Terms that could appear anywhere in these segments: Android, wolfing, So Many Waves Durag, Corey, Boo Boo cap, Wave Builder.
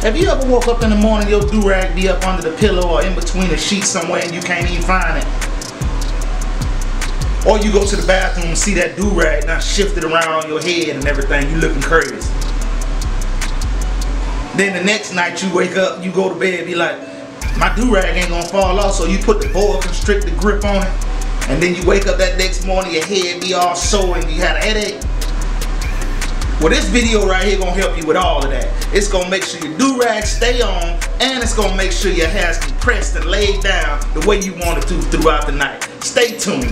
Have you ever woke up in the morning, your durag be up under the pillow or in between the sheets somewhere and you can't even find it? Or you go to the bathroom and see that durag now shifted around on your head and everything, you looking curious. Then the next night you wake up, you go to bed and be like, my durag ain't gonna fall off, so you put the boa constrictor grip on it. And then you wake up that next morning, your head be all sore and you had a headache. Well, this video right here gonna help you with all of that. It's gonna make sure your durag stay on, and it's gonna make sure your hair's compressed and laid down the way you want it to throughout the night. Stay tuned.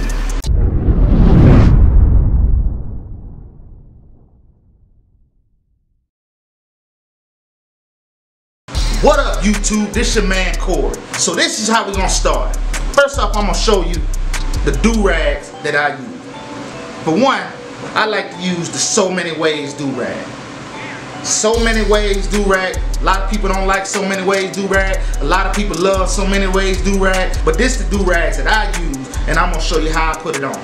What up, YouTube? This your man Corey. So this is how we're gonna start. First off, I'm gonna show you the durags that I use. For one, I like to use the So Many Waves Durag. So Many Waves Durag. A lot of people don't like So Many Waves Durag. A lot of people love So Many Waves Durag. But this is the durags that I use, and I'm going to show you how I put it on.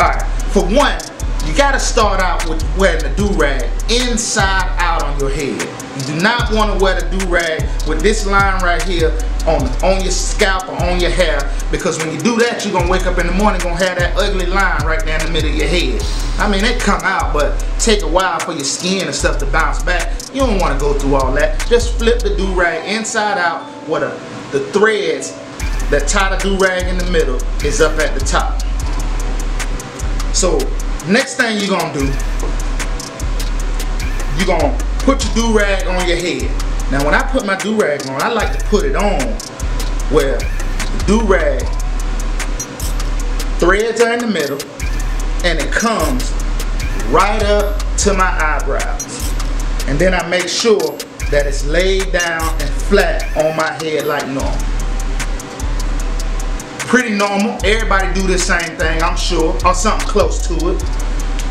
Alright, for one, you got to start out with wearing the durag inside out on your head. You do not want to wear the durag with this line right here on your scalp or on your hair, because when you do that, you're going to wake up in the morning going to have that ugly line right down the middle of your head. I mean, it come out, but take a while for your skin and stuff to bounce back. You don't want to go through all that. Just flip the durag inside out with the threads that tie the durag in the middle is up at the top. So next thing you're going to do, you're going to put your durag on your head. Now when I put my durag on, I like to put it on where the durag threads are in the middle and it comes right up to my eyebrows. And then I make sure that it's laid down and flat on my head like normal. Pretty normal. Everybody do the same thing, I'm sure, or something close to it.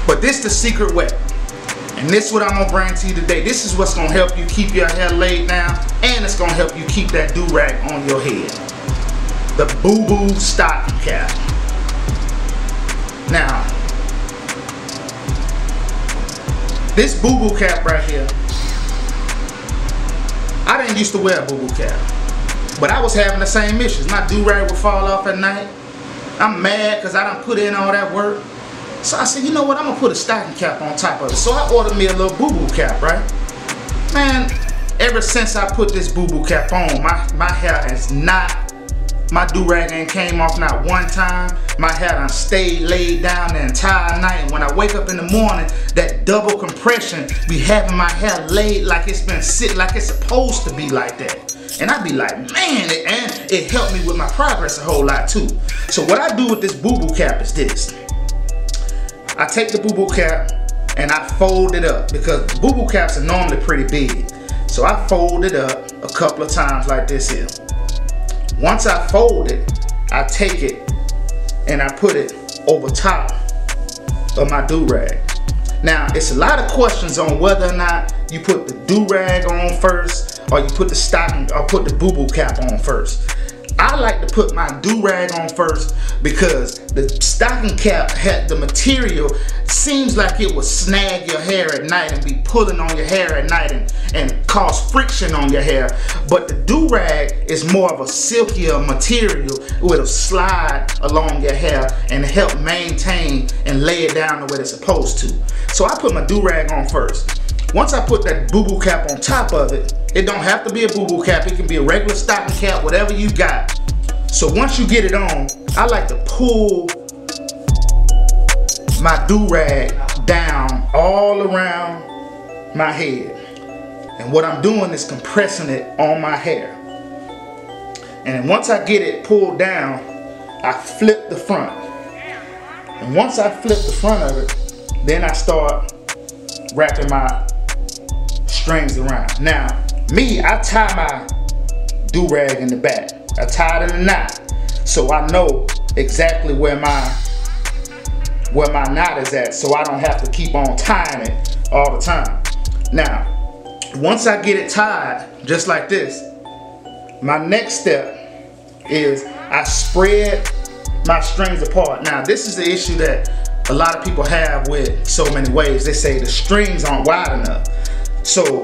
But this the secret way, and this is what I'm gonna bring to you today. This is what's gonna help you keep your hair laid down, and it's gonna help you keep that durag on your head. The Boo Boo stocking cap. Now, this Boo Boo cap right here, I didn't used to wear a Boo Boo cap. But I was having the same issues. My durag would fall off at night. I'm mad because I done put in all that work. So I said, you know what? I'm going to put a stocking cap on top of it. So I ordered me a little boo-boo cap, right? Man, ever since I put this boo-boo cap on, my hair is not, my durag ain't came off not one time. My hair done stayed laid down the entire night. And when I wake up in the morning, that double compression be having my hair laid like it's been sitting, like it's supposed to be like that. And I be like, man, it helped me with my progress a whole lot too. So what I do with this boo-boo cap is this. I take the boo-boo cap and I fold it up, because boo-boo caps are normally pretty big. So I fold it up a couple of times like this here. Once I fold it, I take it and I put it over top of my durag. Now, it's a lot of questions on whether or not you put the durag on first, or you put the stocking, or put the boo-boo cap on first. I like to put my durag on first because the stocking cap had the material, seems like it would snag your hair at night and be pulling on your hair at night and cause friction on your hair. But the durag is more of a silkier material. It'll slide along your hair and help maintain and lay it down the way it's supposed to. So I put my durag on first. Once I put that boo-boo cap on top of it, it don't have to be a boo-boo cap, it can be a regular stocking cap, whatever you got. So once you get it on, I like to pull my durag down all around my head. And what I'm doing is compressing it on my hair. And once I get it pulled down, I flip the front. And once I flip the front of it, then I start wrapping my strings around. Now, me, I tie my durag in the back. I tie it in a knot, so I know exactly where my knot is at, so I don't have to keep on tying it all the time. Now, once I get it tied, just like this, my next step is I spread my strings apart. Now, this is the issue that a lot of people have with So Many Waves. They say the strings aren't wide enough. So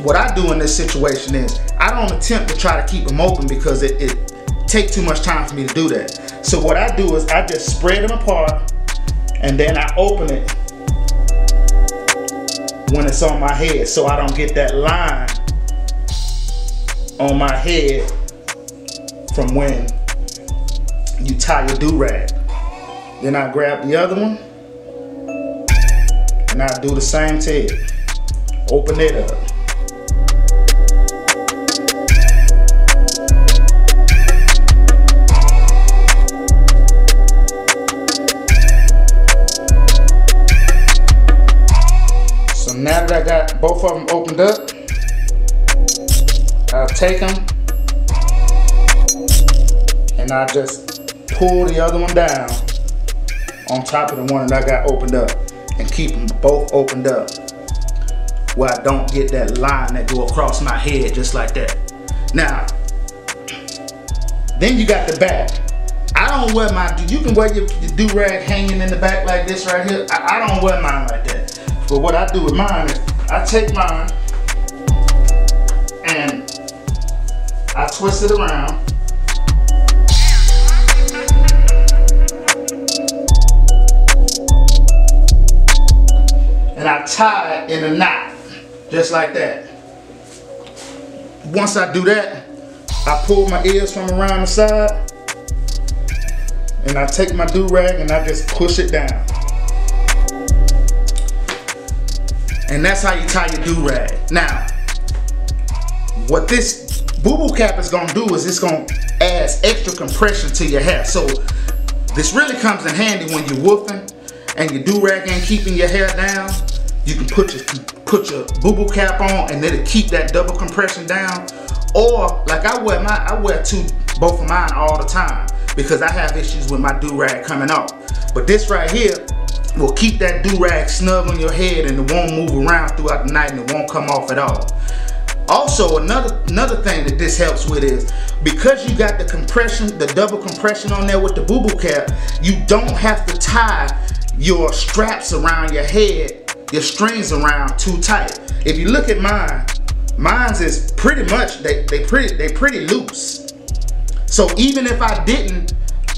what I do in this situation is I don't attempt to try to keep them open because it takes too much time for me to do that. So what I do is I just spread them apart and then I open it when it's on my head so I don't get that line on my head from when you tie your do-rag. Then I grab the other one and I do the same to it. Open it up. So now that I got both of them opened up, I'll take them and I just pull the other one down on top of the one that I got opened up and keep them both opened up, where I don't get that line that go across my head just like that. Now, then you got the back. I don't wear my, you can wear your do-rag hanging in the back like this right here. I don't wear mine like that. But what I do with mine is I take mine and I twist it around. And I tie it in a knot. Just like that. Once I do that, I pull my ears from around the side and I take my do-rag and I just push it down. And that's how you tie your do-rag. Now, what this boo-boo cap is gonna do is it's gonna add extra compression to your hair. So this really comes in handy when you're woofing and your do-rag ain't keeping your hair down. You can put your boo-boo cap on and it'll keep that double compression down. Or like I wear both of mine all the time because I have issues with my do-rag coming off. But this right here will keep that do-rag snug on your head and it won't move around throughout the night and it won't come off at all. Also, another thing that this helps with is because you got the compression, the double compression on there with the boo-boo cap, you don't have to tie your straps around your head, your strings around too tight. If you look at mine, mine's is pretty much, they pretty loose. So even if I didn't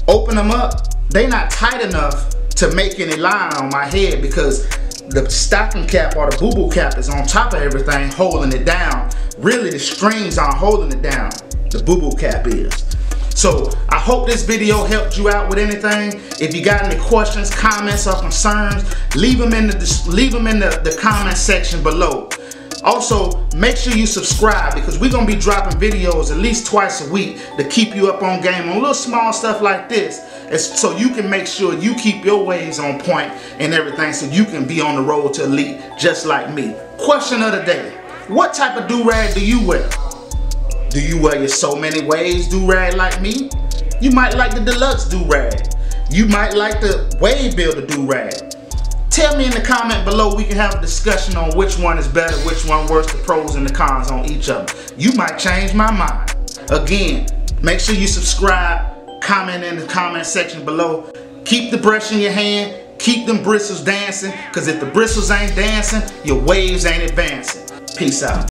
open them up, they not tight enough to make any line on my head because the stocking cap or the boo-boo cap is on top of everything holding it down. Really the strings aren't holding it down, the boo-boo cap is. So I hope this video helped you out with anything. If you got any questions, comments, or concerns, leave them in the comment section below. Also, make sure you subscribe because we're gonna be dropping videos at least twice a week to keep you up on game on little small stuff like this, so you can make sure you keep your waves on point and everything, so you can be on the road to elite just like me. Question of the day: what type of do-rag do you wear? Do you wear your So Many Waves do-rag like me? You might like the Deluxe do-rag. You might like the Wave Builder do-rag. Tell me in the comment below, we can have a discussion on which one is better, which one worse, the pros and the cons on each of them. You might change my mind. Again, make sure you subscribe, comment in the comment section below. Keep the brush in your hand, keep them bristles dancing, because if the bristles ain't dancing, your waves ain't advancing. Peace out.